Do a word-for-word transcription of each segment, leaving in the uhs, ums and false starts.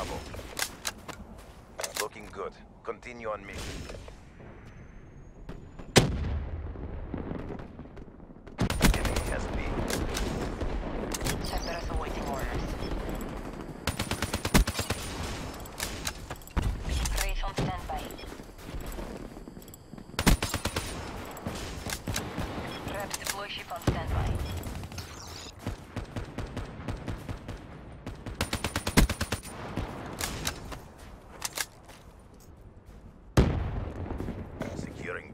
Bravo. Looking good. Continue on mission. Enemy has been. Cerberus awaiting orders. Wraith on standby. Raps deploy ship on standby.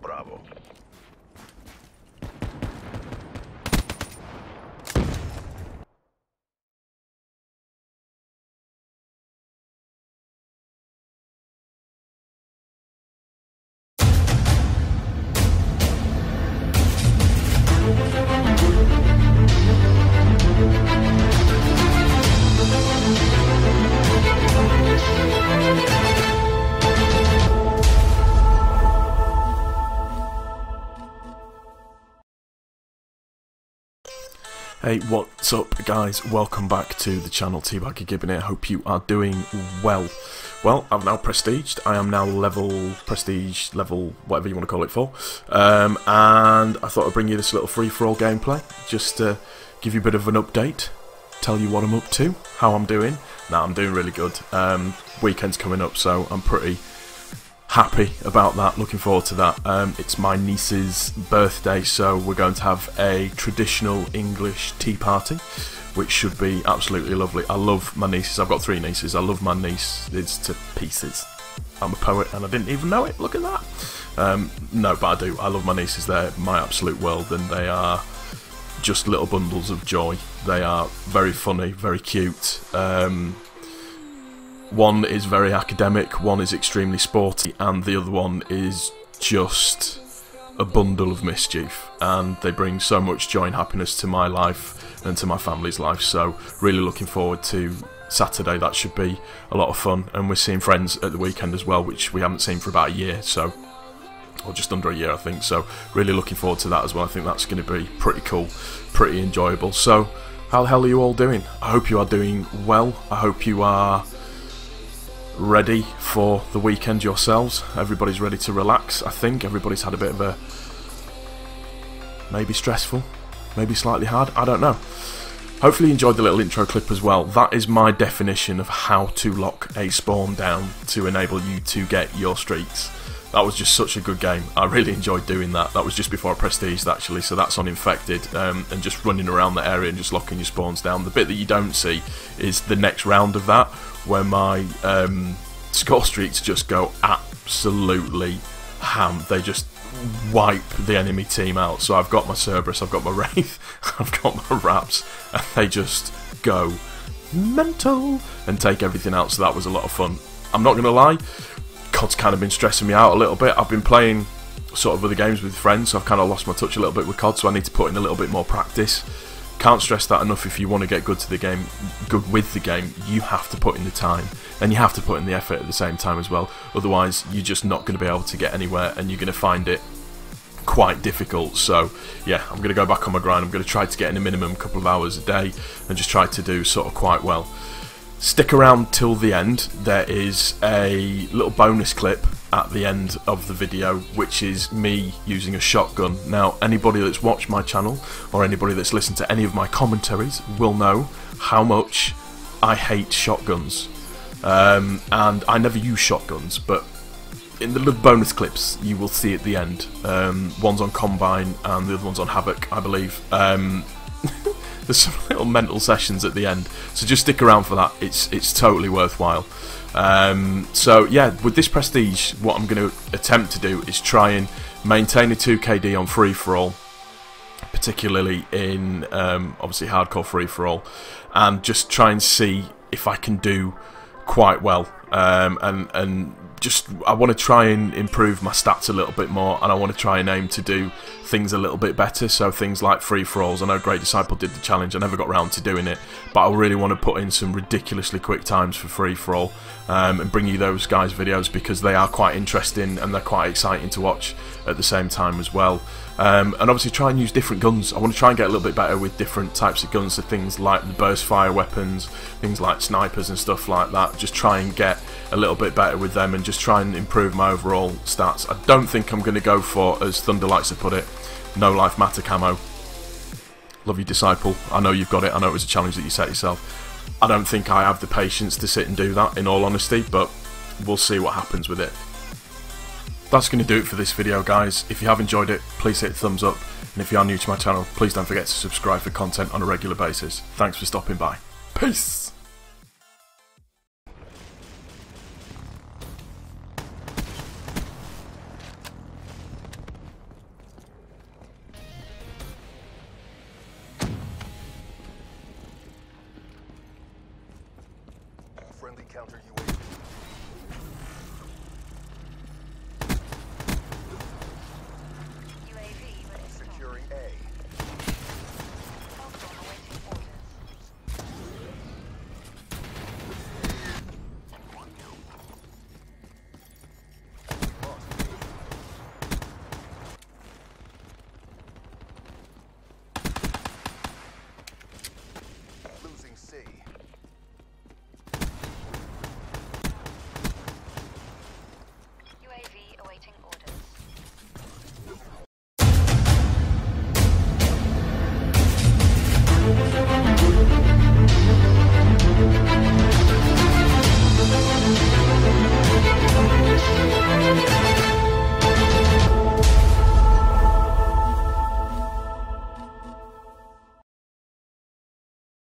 Bravo. Hey, what's up guys, welcome back to the channel. Teabagger Gibbon here, hope you are doing well. Well, I'm now prestiged, I am now level, prestige, level, whatever you want to call it for, um, and I thought I'd bring you this little free-for-all gameplay, just to give you a bit of an update, tell you what I'm up to, how I'm doing. Nah, I'm doing really good. Um, weekend's coming up, so I'm pretty happy about that, looking forward to that. Um, it's my niece's birthday, so we're going to have a traditional English tea party, which should be absolutely lovely. I love my nieces, I've got three nieces, I love my niece, it's to pieces. I'm a poet and I didn't even know it, look at that. Um, no, but I do, I love my nieces, they're my absolute world and they are just little bundles of joy. They are very funny, very cute. Um, One is very academic, one is extremely sporty, and the other one is just a bundle of mischief. And they bring so much joy and happiness to my life and to my family's life, so really looking forward to Saturday. That should be a lot of fun, and we're seeing friends at the weekend as well, which we haven't seen for about a year, so, or just under a year I think, so really looking forward to that as well. I think that's going to be pretty cool, pretty enjoyable. So, how the hell are you all doing? I hope you are doing well, I hope you are ready for the weekend yourselves. Everybody's ready to relax, I think. Everybody's had a bit of a, maybe stressful, maybe slightly hard, I don't know. Hopefully you enjoyed the little intro clip as well. That is my definition of how to lock a spawn down to enable you to get your streaks. That was just such a good game, I really enjoyed doing that. That was just before I prestiged actually, so that's on Infected, um, and just running around the area and just locking your spawns down. The bit that you don't see is the next round of that, where my um, score streaks just go absolutely ham. They just wipe the enemy team out. So I've got my Cerberus, I've got my Wraith, I've got my Raps, and they just go mental and take everything out, so that was a lot of fun. I'm not going to lie, C O D's kind of been stressing me out a little bit. I've been playing sort of other games with friends, so I've kind of lost my touch a little bit with C O D, so I need to put in a little bit more practice. Can't stress that enough. If you want to get good to the game, good with the game, you have to put in the time and you have to put in the effort at the same time as well. Otherwise, you're just not going to be able to get anywhere and you're going to find it quite difficult. So yeah, I'm going to go back on my grind. I'm going to try to get in a minimum couple of hours a day and just try to do sort of quite well. Stick around till the end, there is a little bonus clip at the end of the video which is me using a shotgun. Now anybody that's watched my channel or anybody that's listened to any of my commentaries will know how much I hate shotguns, um, and I never use shotguns, but in the little bonus clips you will see at the end, um, one's on Combine and the other one's on Havoc I believe. Um, There's some little mental sessions at the end, so just stick around for that. It's it's totally worthwhile. Um, so yeah, with this prestige, what I'm going to attempt to do is try and maintain a two K D on free for all, particularly in um, obviously hardcore free for all, and just try and see if I can do quite well, um, and and. just I want to try and improve my stats a little bit more, and I want to try and aim to do things a little bit better. So things like free-for-alls. I know Great Disciple did the challenge. I never got round to doing it, but I really want to put in some ridiculously quick times for free-for-all um, and bring you those guys' videos, because they are quite interesting and they're quite exciting to watch at the same time as well. Um, and obviously try and use different guns. I want to try and get a little bit better with different types of guns, so things like the burst fire weapons, things like snipers and stuff like that. Just try and get a little bit better with them and just try and improve my overall stats. I don't think I'm going to go for, as Thunder likes to put it, no life matter camo. Love you, Disciple. I know you've got it. I know it was a challenge that you set yourself. I don't think I have the patience to sit and do that, in all honesty, but we'll see what happens with it. That's going to do it for this video, guys. If you have enjoyed it, please hit thumbs up, and if you are new to my channel, please don't forget to subscribe for content on a regular basis. Thanks for stopping by. Peace! Friendly Counter U A V.